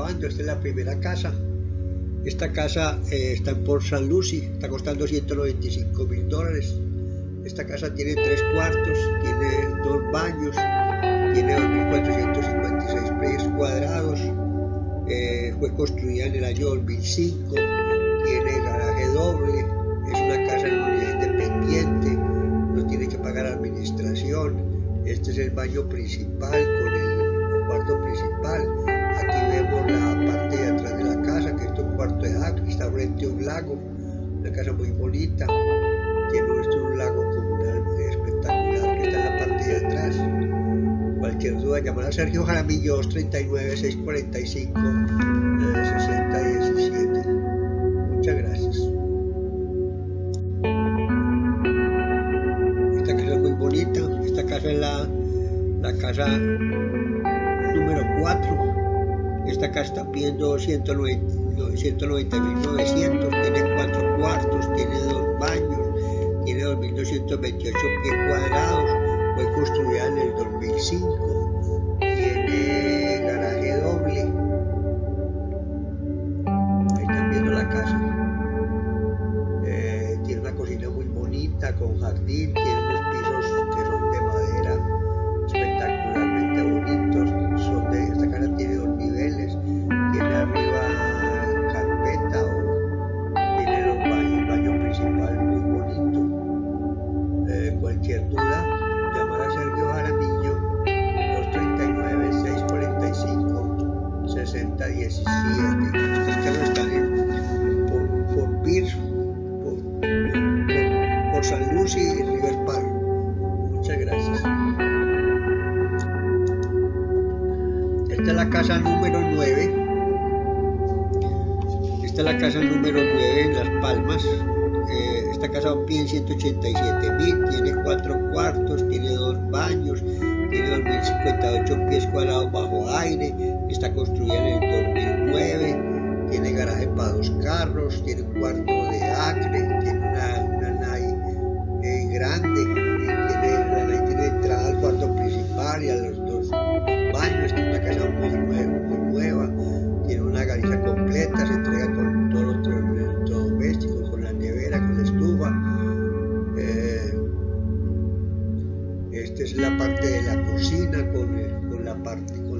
grabando, esta es la primera casa. Esta casa está en Port St. Lucie, está costando $195.000. Esta casa tiene 3 cuartos, tiene 2 baños, tiene 2.456 pies cuadrados. Fue construida en el año 2005, tiene garaje doble, es una casa en unidad independiente, no tiene que pagar administración. Este es el baño principal con el cuarto principal. Aquí vemos la parte de atrás de la casa, que es un cuarto de agua, está frente a un lago, una casa muy bonita, tiene un lago comunal espectacular que está en la parte de atrás. Cualquier duda, llamar a Sergio Jaramillo 239-645-6017. Muchas gracias. Esta casa es muy bonita. Esta casa es la casa número 4. Esta casa está pidiendo $190.900. Tiene 4 cuartos, tiene 2 baños, tiene 2.228 pies cuadrados. Fue construida en el 2005, tiene garaje doble. Ahí están viendo la casa. Tiene una cocina muy bonita con jardín, tiene unos pisos que son de madera espectacularmente bonitos. Esta casa tiene 2 niveles, tiene arriba carpeta, tiene un baño principal muy bonito. Cualquier duda, llamar a Sergio Jaramillo 239-645-6017. Estas casas están en Fort Pierce, Port St. Lucie y River Park. Muchas gracias. Esta es la casa número 9. Esta es la casa número 9 en Las Palmas. Esta casa pide $187.000, tiene 4 cuartos, tiene 2 baños, tiene 2.058 pies cuadrados bajo aire, está construida en el 2009, tiene garaje para 2 carros, tiene un cuarto de acre, tiene una nave grande, tiene entrada al cuarto principal y a los 2 baños, tiene una casa muy nueva, tiene una galiza completa, se entrega con todos los electrodomésticos, con la estufa. Esta es la parte de la cocina con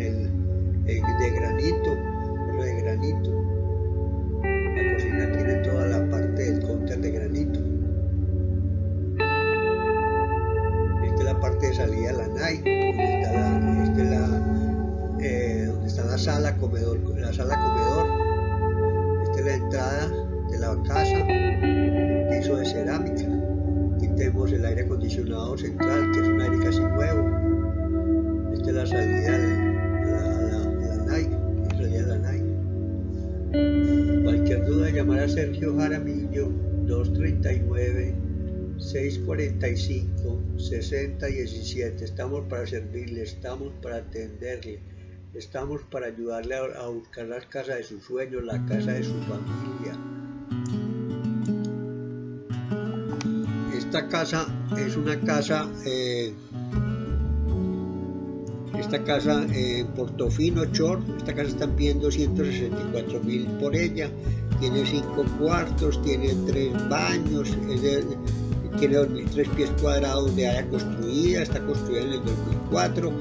el de granito. La cocina tiene toda la parte del cóctel de granito. Esta es la parte de salida a la nai, donde está la sala comedor. Esta es la entrada de la casa, piso de cerámica, y tenemos el aire acondicionado central, que es un aire casi nuevo. Esta es la salida a la NAI. Cualquier duda, llamar a Sergio Jaramillo 239-645-6017. Estamos para servirle, estamos para atenderle, estamos para ayudarle a buscar la casa de sus sueños, la casa de su familia. Esta casa es una casa, en Portofino Chor. Esta casa están pidiendo $164.000 por ella. Tiene 5 cuartos, tiene 3 baños, tiene 2.003 pies cuadrados de área construida. Está construida en el 2004,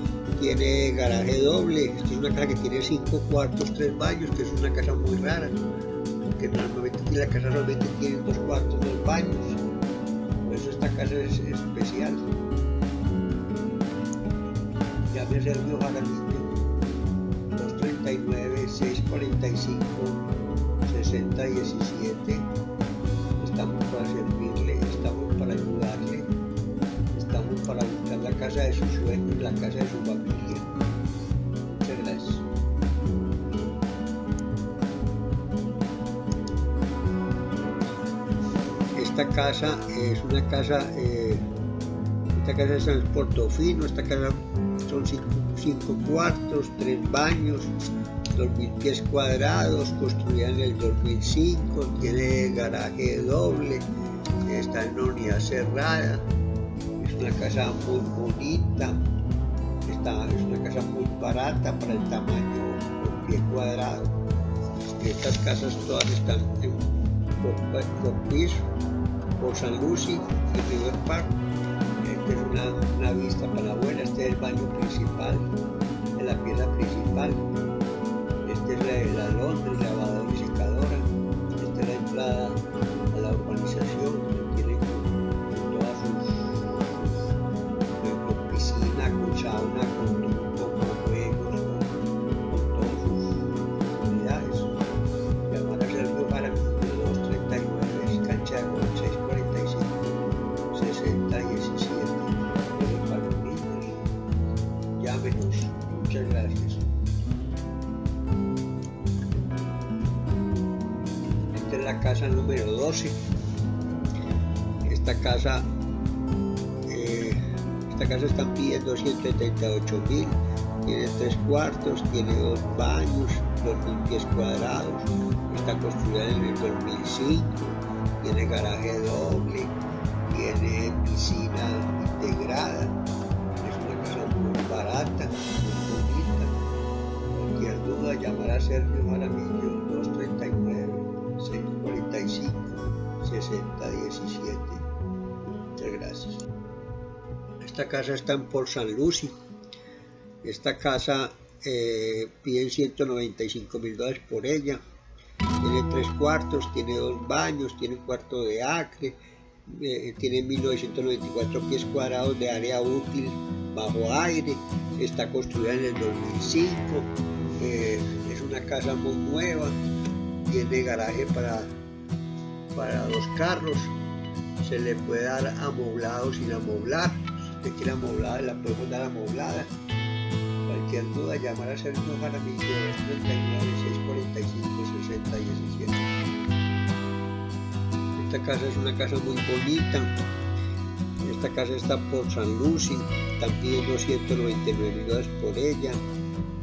tiene garaje doble. Esta es una casa que tiene 5 cuartos, 3 baños, que es una casa muy rara, porque normalmente las casas solamente tienen 2 cuartos, 2 baños. Esta casa es especial. Llame a Sergio Jaramillo 239-645-6017. Estamos para servirle, estamos para ayudarle, estamos para buscar la casa de sus sueños, la casa de su familia. Muchas gracias. Esta casa es una casa, esta casa es en el Portofino. Esta casa son 5 cuartos, 3 baños, 2.000 pies cuadrados, construida en el 2005, tiene garaje doble, está en unidad cerrada, es una casa muy bonita, es una casa muy barata para el tamaño pie cuadrado. Estas casas todas están en Port Pierce, Port St. Lucie y River Park. Esta es una vista panabuena. Este es el baño principal, la pieza principal. Esta es la Londres, la lavadora y secadora. Esta es la entrada a la urbanización, que tiene todas sus piscinas, con sauna, con juegos, con todas sus unidades. Llamar a Sergio Jaramillo 239, cancha de 645 60 17, para los niños. Llámenos. Muchas gracias. Esta es la casa número 12. Esta casa está pidiendo 238.000. Tiene 3 cuartos, tiene 2 baños, 2.000 pies cuadrados. Está construida en el 2005. Tiene garaje doble, tiene piscina integrada. Es una casa muy barata. Llamar a Sergio Jaramillo 239 645 60 17. Muchas gracias. Esta casa está en Port St. Lucie. Esta casa piden $195.000 por ella. Tiene 3 cuartos, tiene 2 baños, tiene 1 cuarto de acre, tiene 1994 pies cuadrados de área útil bajo aire. Está construida en el 2005. Es una casa muy nueva, tiene garaje para 2 carros, se le puede dar amoblado sin amoblar. Si usted quiere amoblada, la podemos dar amoblada. Cualquier duda, llamar a Sergio Jaramillo 239 645 60 17. Esta casa es una casa muy bonita. Esta casa está por San Lucy, también $299.000 por ella.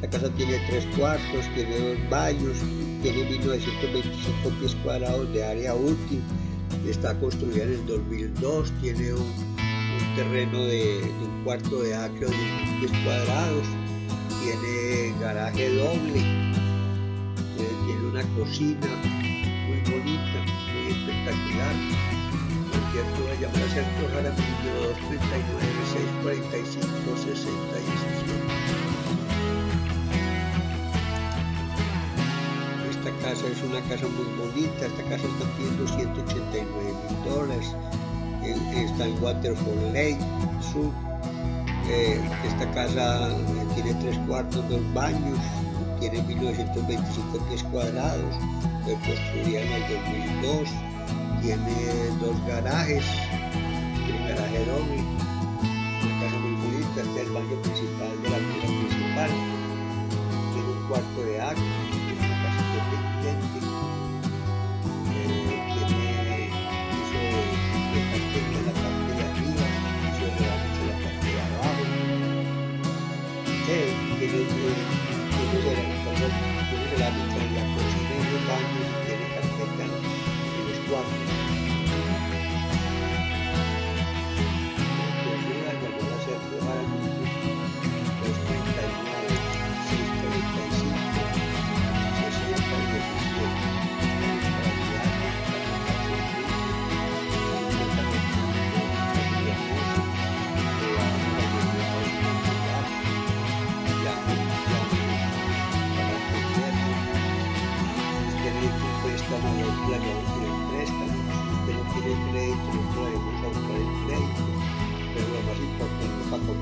La casa tiene 3 cuartos, tiene 2 baños, tiene 1925 pies cuadrados de área útil, está construida en el 2002, tiene un terreno de 1 cuarto de acre o 10 pies cuadrados, tiene garaje doble, tiene una cocina muy bonita, muy espectacular. Cualquier duda, llamar a Sergio Jaramillo 239 645 60 17. Esta casa es una casa muy bonita. Esta casa está pidiendo $189.000, está en Waterford Lake Sur. Esta casa tiene 3 cuartos, 2 baños, tiene 1925 pies cuadrados, fue construida en el 2002, tiene 2 garajes, tiene un garaje doble. Una casa muy bonita. Este es el baño principal de la casa principal, tiene 1 cuarto de acre.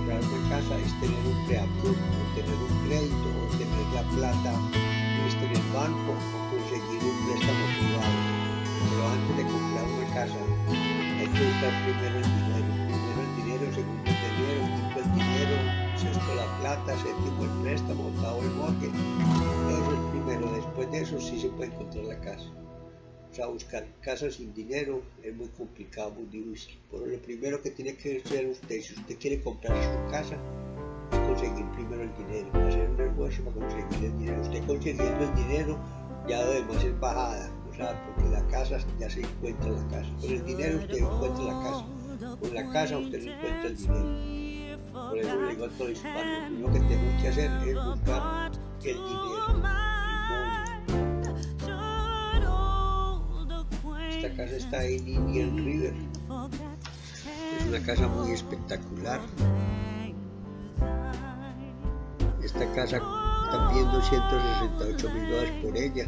Plata vista en el banco o conseguir un préstamo privado, pero antes de comprar una casa hay que buscar primero el dinero, segundo el dinero, quinto el dinero, sexto la plata, séptimo el préstamo, octavo el bote. Eso es primero. Después de eso sí se puede encontrar la casa. O sea, buscar casas sin dinero es muy complicado, muy difícil. Pero lo primero que tiene que hacer usted, si usted quiere comprar su casa, conseguir primero el dinero, hacer un esfuerzo para conseguir el dinero. Usted consiguiendo el dinero, ya lo demás es bajada, o sea, porque la casa ya se encuentra en la casa. Con el dinero usted encuentra la casa, con la casa usted no encuentra el dinero. Por eso le digo a todos los hispanos, lo que tenemos que hacer es buscar el dinero. Esta casa está en Indian River. Es una casa muy espectacular. Esta casa están viendo $168.000 por ella.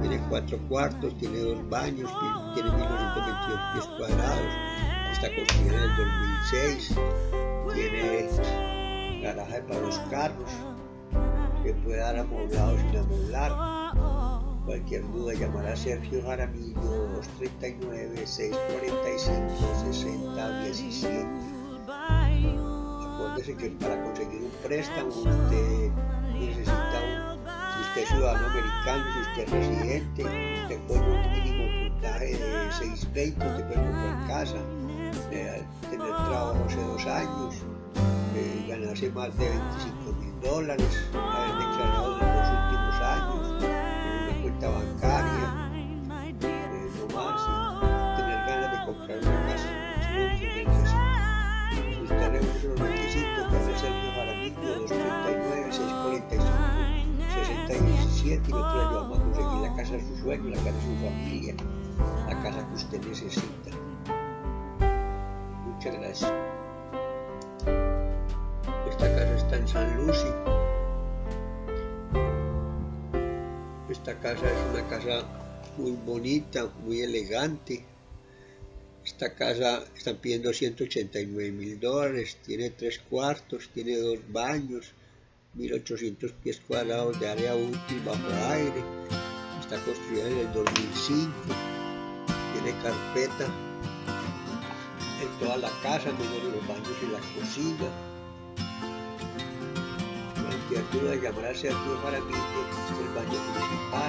Tiene 4 cuartos, tiene 2 baños, tiene 1.922 pies cuadrados. Está construida en el 2006. Tiene garaje para los carros, que puede dar amoblado sin amoblar. Cualquier duda, llamar a Sergio Jaramillo 239-645-6017. Acuérdese que para conseguir un préstamo usted necesita si usted es ciudadano americano, si usted es residente, usted pone un mínimo puntaje de 620, usted puede comprar casa, tener trabajo hace 2 años, ganarse más de $25.000, haber declarado en los últimos años, bancaria, no más, tener ganas de comprar una casa. Si usted reúne los requisitos, puede ser para mí 239-645-6017 y nosotros le ayudamos a conseguir la casa de su sueño, la casa de su familia, la casa que usted necesita. Muchas gracias. Esta casa está en San Lucie. Esta casa es una casa muy bonita, muy elegante. Esta casa están pidiendo $189.000, tiene 3 cuartos, tiene 2 baños, 1.800 pies cuadrados de área útil bajo aire. Está construida en el 2005, tiene carpeta en toda la casa, menos los baños y la cocina. Ayuda a llamar a Sergio Jaramillo, este es el baño municipal.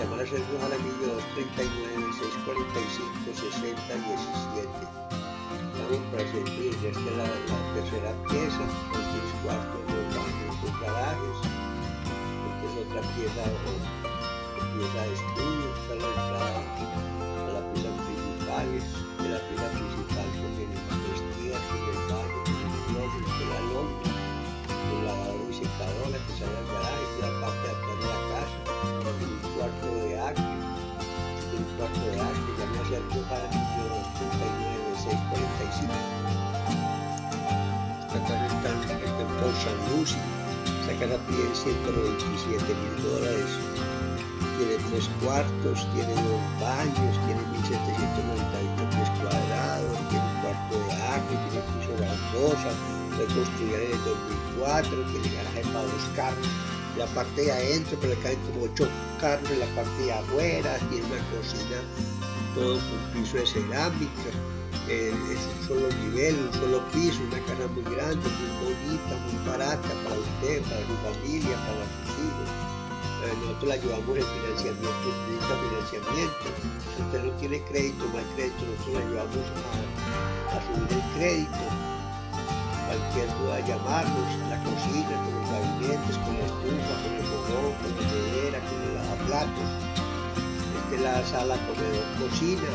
Llamar a Sergio Jaramillo 239-645-6017. Estamos para servir, esta es la tercera pieza, con 3 cuartos, 2 baños, 2 garajes. Esta es otra pieza, pieza de estudio, está la entrada a las piezas principales, de la pieza principal contiene las vestidas, tiene el baño, tiene el closet, tiene la lona, el lavador y secador, la que sale al garaje, la parte de atrás de la casa, un cuarto de acto, ya no se alquiló para el 239-645. Esta casa está en Port St. Lucie. Esta casa pide $197.000, tiene 3 cuartos, tiene 2 baños, tiene 1.798 pies cuadrados, tiene un cuarto de acto, tiene piso grandosa. Se construyó en el 2004, tiene garaje para 2 carros, la parte de adentro, pero acá hay como 8 carros, la parte de afuera, tiene una cocina, todo con piso de cerámica, es un solo nivel, un solo piso, una casa muy grande, muy bonita, muy barata para usted, para su familia, para sus hijos. Nosotros la ayudamos en financiamiento, si usted no tiene crédito, más crédito, nosotros le ayudamos a subir el crédito. Cualquier duda, llamarnos, la cocina, con los gabinetes, con la estufa, con el fogón, con la nevera, con el lavaplatos. Esta es la sala, comedor, cocina.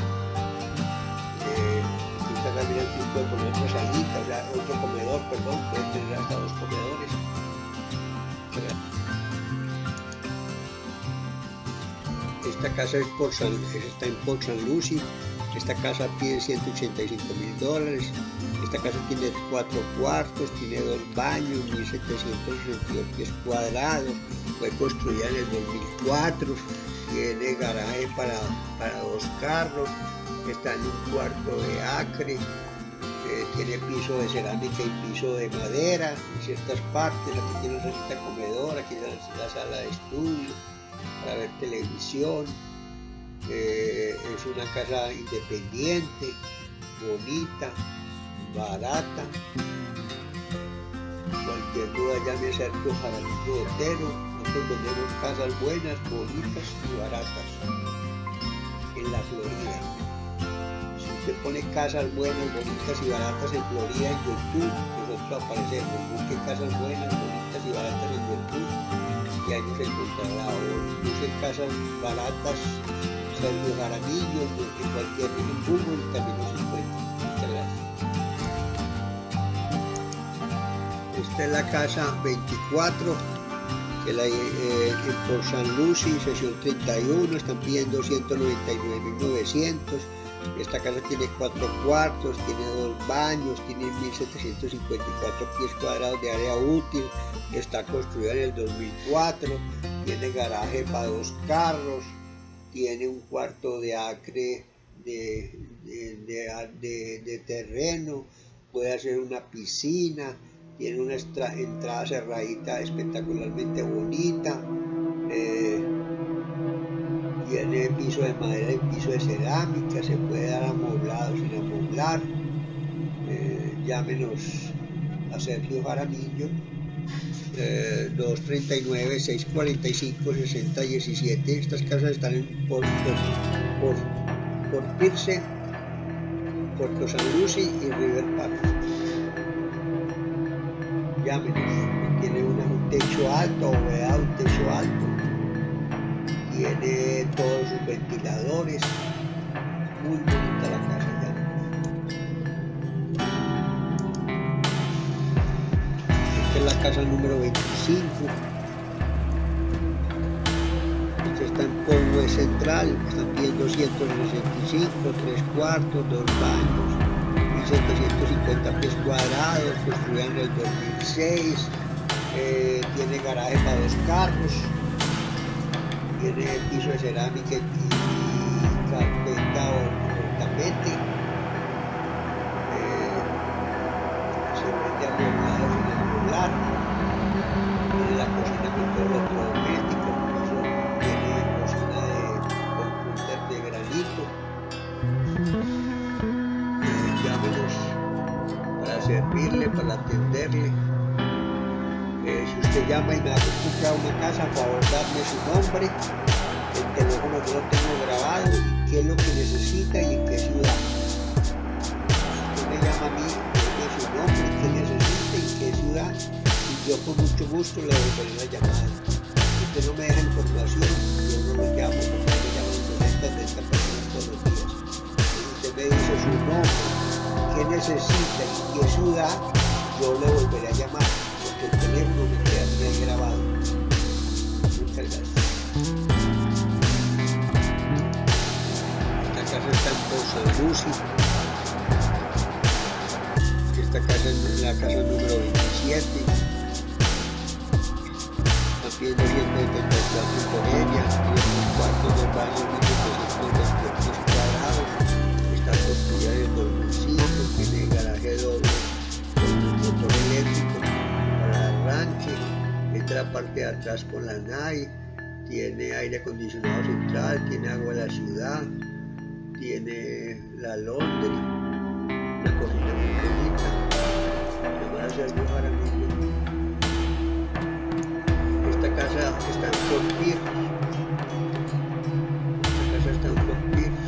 Esta también aquí puede poner otra salita, o sea, otro comedor, perdón, puede tener hasta 2 comedores. Esta casa es está en Port St. Lucie. Esta casa pide $185.000. Esta casa tiene 4 cuartos, tiene 2 baños, 1.762 pies cuadrados, fue construida en el 2004, tiene garaje para 2 carros, está en un cuarto de acre, tiene piso de cerámica y piso de madera en ciertas partes. Aquí tiene una salita comedor, aquí tiene la sala de estudio para ver televisión. Es una casa independiente, bonita, barata. Cualquier duda, llame a Sergio Jaramillo Botero. Nosotros vendemos casas buenas, bonitas y baratas en la Florida. Si usted pone casas buenas, bonitas y baratas en Florida en YouTube, nosotros aparecemos. Busque casas buenas, bonitas y baratas en YouTube y ahí nos encontrará. O busque casas baratas Sergio Jaramillo, busque cualquier YouTube y también nos encuentra. Esta es la casa 24, que por San Lucy, sesión 31, están pidiendo 199.900. Esta casa tiene 4 cuartos, tiene 2 baños, tiene 1754 pies cuadrados de área útil, está construida en el 2004, tiene garaje para 2 carros, tiene 1/4 de acre de terreno, puede hacer una piscina, tiene una entrada cerradita espectacularmente bonita, tiene piso de madera y piso de cerámica, se puede dar amoblado, sin amoblar. Llámenos a Sergio Jaramillo, 239-645-6017. Estas casas están en Port Pierce, Puerto San Lucy y River Park. Llámenos, tiene un techo alto, bóveda, un techo alto. Tiene todos sus ventiladores, muy bonita la casa. Esta es la casa número 25. Esta está en Pueblo Central, están pidiendo 265, 3 cuartos, 2 baños, 1750 pies cuadrados, construida en el 2006, tiene garaje para 2 carros. Tiene piso de cerámica y carpeta o tapete. Se vende a poblados en el popular. Tiene la cocina con todo electrodoméstico. Tiene cocina con puntas de granito. Llámenos para servirle, para atenderle. Si usted llama y me ha buscado una casa, por favor darme su nombre, el teléfono yo lo tengo grabado, y qué es lo que necesita y en qué ciudad. Usted me llama a mí, dame su nombre, qué necesita y qué ciudad, y yo con mucho gusto le devolveré la llamada. Si usted no me deja información, yo no lo llamo, porque me llaman 70 personas todos los días. Si usted me dice su nombre, qué necesita y qué ciudad, yo le volveré a llamar. El teléfono que queda bien grabado. Muchas gracias. Esta casa está en Pozo de Lucy. Esta casa es la casa número 27. También 234 en Corella, 3 cuartos de baño, 1728 cuadrados. Está construida en 2005, tiene garaje doble con un motor eléctrico. Arranque, entra la parte de atrás con la nave, tiene aire acondicionado central, tiene agua de la ciudad, tiene la laundry, una cocina muy bonita. Gracias para mí. Esta casa está en Fort Pierce. Esta casa está en Fort Pierce.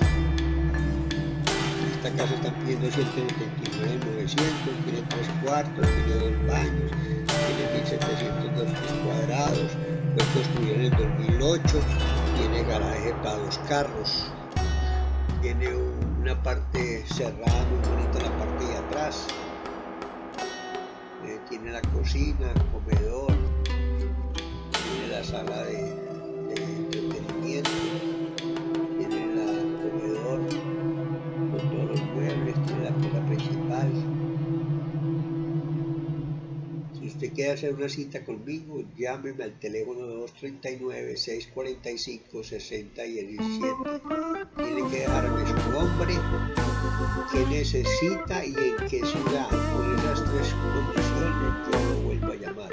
Esta casa está pidiendo 179.900, tiene 3 cuartos, tiene 2 baños. Tiene 1702 pies cuadrados, fue construido en el 2008, tiene garaje para 2 carros, tiene una parte cerrada muy bonita en la parte de atrás, tiene la cocina, el comedor, tiene la sala de entretenimiento, tiene el comedor con todos los muebles, tiene la pila principal. Si usted quiere hacer una cita conmigo, llámeme al teléfono 239-645-6017. Tiene que dejarme su nombre, qué necesita y en qué ciudad. Por esas 3 condiciones yo lo vuelvo a llamar.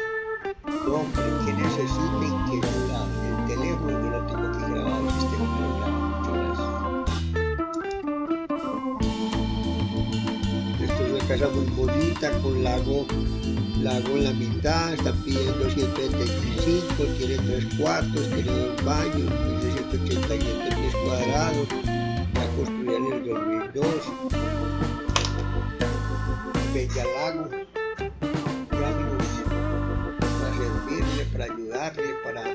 Nombre, qué necesita y en qué ciudad. El teléfono yo lo tengo que grabar en este programa. Muchas gracias. Esta es una casa muy bonita con lago. Lago en la mitad, están pidiendo 135, tiene 3 cuartos, tiene 2 baños, 1787 pies cuadrados, la construida en el 2002, Peña Lago. Llámenos para servirle, para ayudarle, para la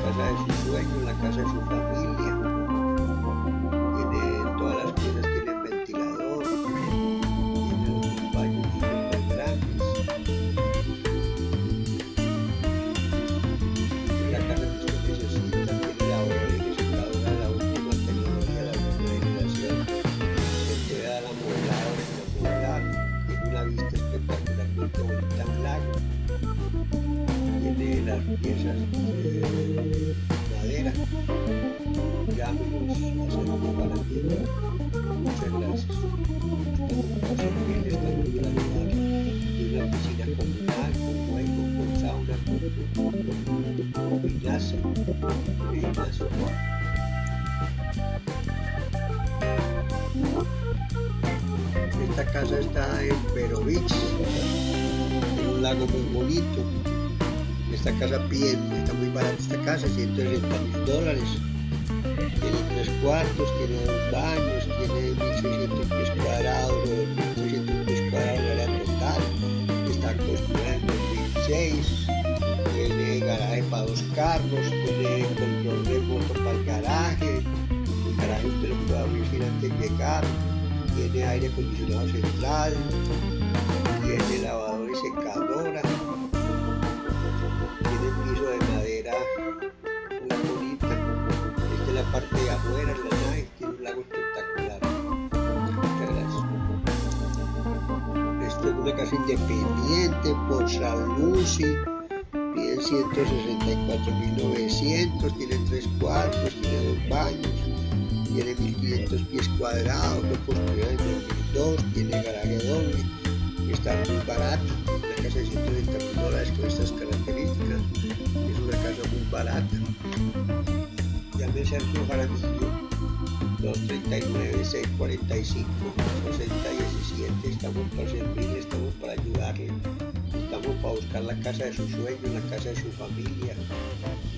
casa de sus sueños, la casa de su familia. Tiene todas las cosas, tiene ventilador, tiene 2 baños. piezas, madera, llamas, hacer para hacer las cosas también, una piscina comunal, con juego, con sauna, con gimnasio, Esta casa está en Perovich, en un lago muy bonito. Esta casa está muy barata, esta casa, $130.000. Tiene 3 cuartos, tiene 2 baños, tiene 1.600 pies cuadrados, o 1.800 pies cuadrados de la total. Está construida en 2006, tiene garaje para 2 carros, tiene control remoto para el garaje. El garaje usted lo puede abrir sin antes de llegar. Tiene aire acondicionado central, tiene lavadora y secadora, tiene piso de madera, una colita. Esta es la parte de afuera, la nave, tiene un lago espectacular. Muchas gracias. Esta es una casa independiente, Port St. Lucie, tiene 164.900, tiene 3 cuartos, tiene 2 baños. Tiene 1.500 pies cuadrados, lo construyó en 2002, tiene garaje doble, está muy barato, una casa de $130.000 con estas características, es una casa muy barata. Llame a Sergio Jaramillo, 239-645-6017, estamos para servirle, estamos para ayudarle, estamos para buscar la casa de sus sueños, la casa de su familia.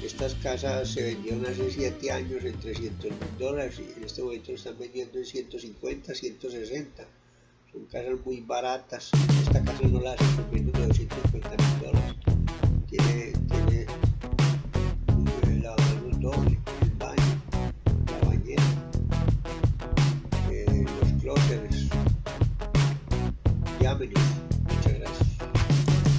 Estas casas se vendieron hace 7 años en $300.000 y en este momento se están vendiendo en 150, 160. Son casas muy baratas. Esta casa no la hacen por menos de $250.000. Tiene un lavadero doble, el baño, la bañera, los clóseres. Llámenos.